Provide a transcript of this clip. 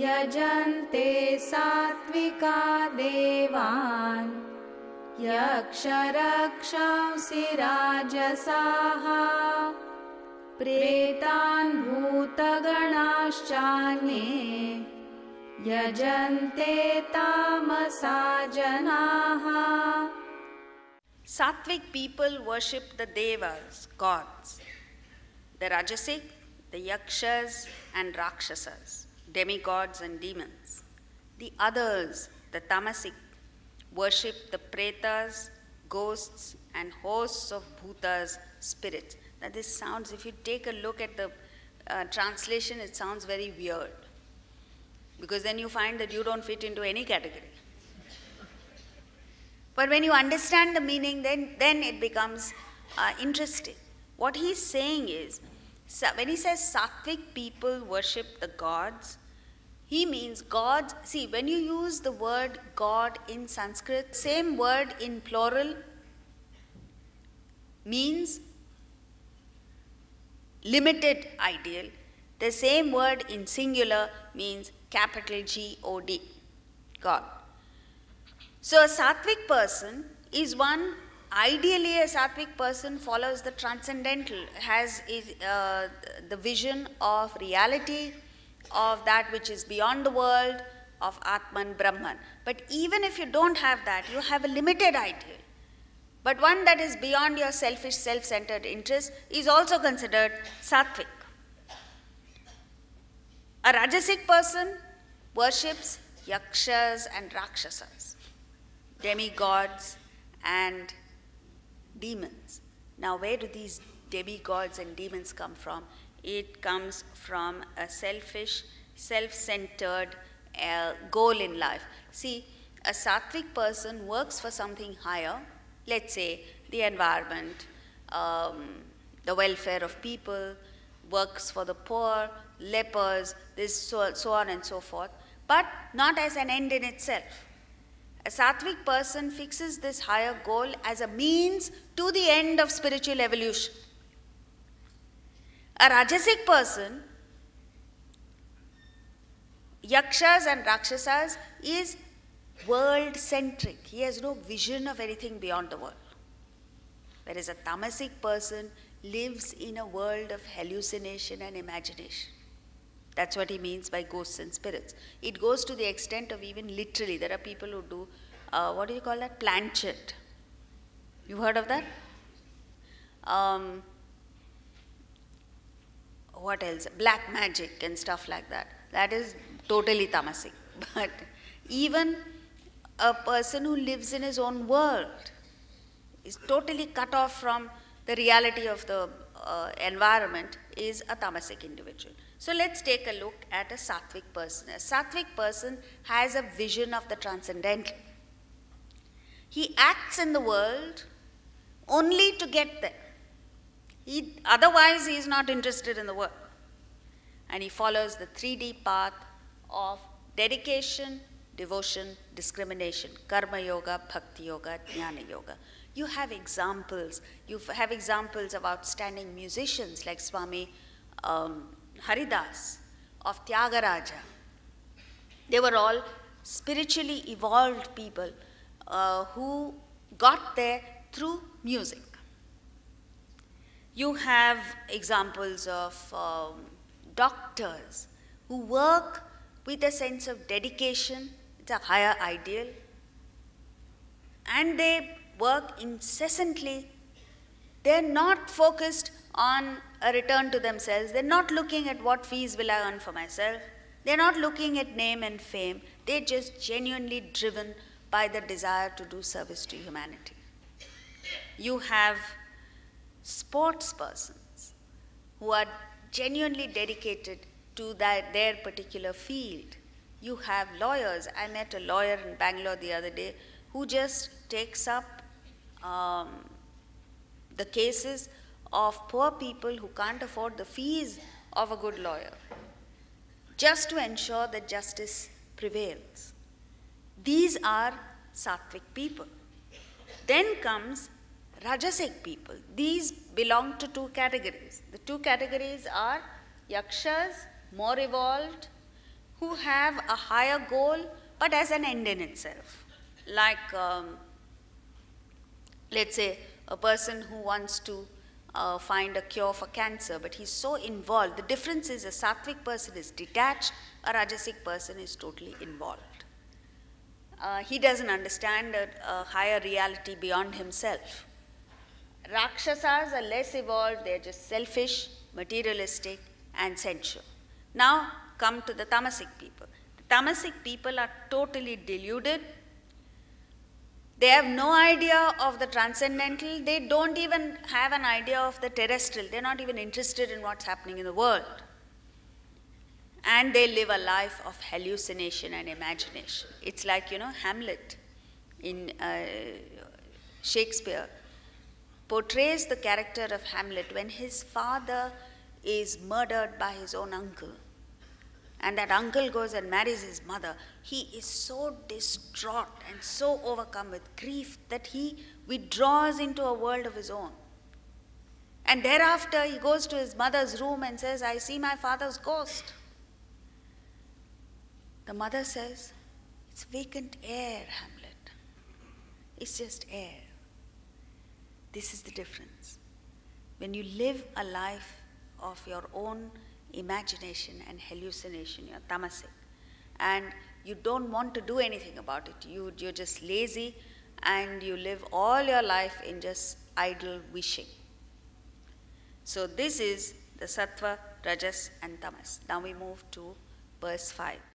यजन्ते सात्विका देवान् यक्षरक्षांसि राजसाः प्रेतान् भूतगणाश्चान्ये यजन्ते तामसा जनाः. Sattvic people worship the devas, gods, the rajasik, the yakshas and rakshasas, demigods and demons. The others, the tamasic, worship the pretas, ghosts and hosts of bhutas, spirits. Now this sounds, if you take a look at the translation, it sounds very weird, because then you find that you don't fit into any category. But when you understand the meaning, then it becomes interesting. What he's saying is, when he says sattvic people worship the gods, he means gods. See, when you use the word God in Sanskrit, same word in plural means limited ideal. The same word in singular means capital G-O-D, God. So a sattvic person is one, ideally a sattvic person follows the transcendental, has the vision of reality, of that which is beyond the world, of Atman, Brahman. But even if you don't have that, you have a limited ideal. But one that is beyond your selfish, self-centered interest is also considered sattvic. A rajasic person worships yakshas and rakshasas, demigods and demons. Now where do these demigods and demons come from? It comes from a selfish, self-centered goal in life. See, a sattvic person works for something higher, let's say the environment, the welfare of people, works for the poor, lepers, this so on and so forth, but not as an end in itself. A sattvic person fixes this higher goal as a means to the end of spiritual evolution. A rajasic person, yakshas and rakshasas, is world-centric. He has no vision of anything beyond the world. Whereas a tamasic person lives in a world of hallucination and imagination. That's what he means by ghosts and spirits. It goes to the extent of even literally, there are people who do, what do you call that? Planchet. You heard of that? What else? Black magic and stuff like that. That is totally tamasic. But even a person who lives in his own world is totally cut off from the reality of the environment is a tamasic individual. So let's take a look at a sattvic person. A sattvic person has a vision of the transcendental. He acts in the world only to get there. Otherwise he is not interested in the world. And he follows the 3D path of dedication, devotion, discrimination, karma yoga, bhakti yoga, jnana yoga. You have examples of outstanding musicians like Swami Haridas, of Tyagaraja. They were all spiritually evolved people who got there through music. You have examples of doctors who work with a sense of dedication, it's a higher ideal, and they work incessantly. They're not focused on a return to themselves. They're not looking at what fees will I earn for myself. They're not looking at name and fame. They're just genuinely driven by the desire to do service to humanity. You have sports persons who are genuinely dedicated to their particular field. You have lawyers. I met a lawyer in Bangalore the other day who just takes up the cases of poor people who can't afford the fees of a good lawyer, just to ensure that justice prevails. These are sattvic people. Then comes rajasic people. These belong to two categories. The two categories are yakshas, more evolved, who have a higher goal but as an end in itself. Like, let's say, a person who wants to find a cure for cancer, but he's so involved. The difference is a sattvic person is detached, a rajasic person is totally involved. He doesn't understand a higher reality beyond himself. Rakshasas are less evolved, they're just selfish, materialistic, and sensual. Now come to the tamasic people. The tamasic people are totally deluded. They have no idea of the transcendental. They don't even have an idea of the terrestrial. They're not even interested in what's happening in the world. And they live a life of hallucination and imagination. It's like, you know, Hamlet in Shakespeare portrays the character of Hamlet when his father is murdered by his own uncle. And that uncle goes and marries his mother. He is so distraught and so overcome with grief that he withdraws into a world of his own. And thereafter he goes to his mother's room and says, "I see my father's ghost." The mother says, "It's vacant air, Hamlet. It's just air." This is the difference. When you live a life of your own imagination and hallucination, you're tamasic. And you don't want to do anything about it. You're just lazy and you live all your life in just idle wishing. So this is the sattva, rajas and tamas. Now we move to verse 5.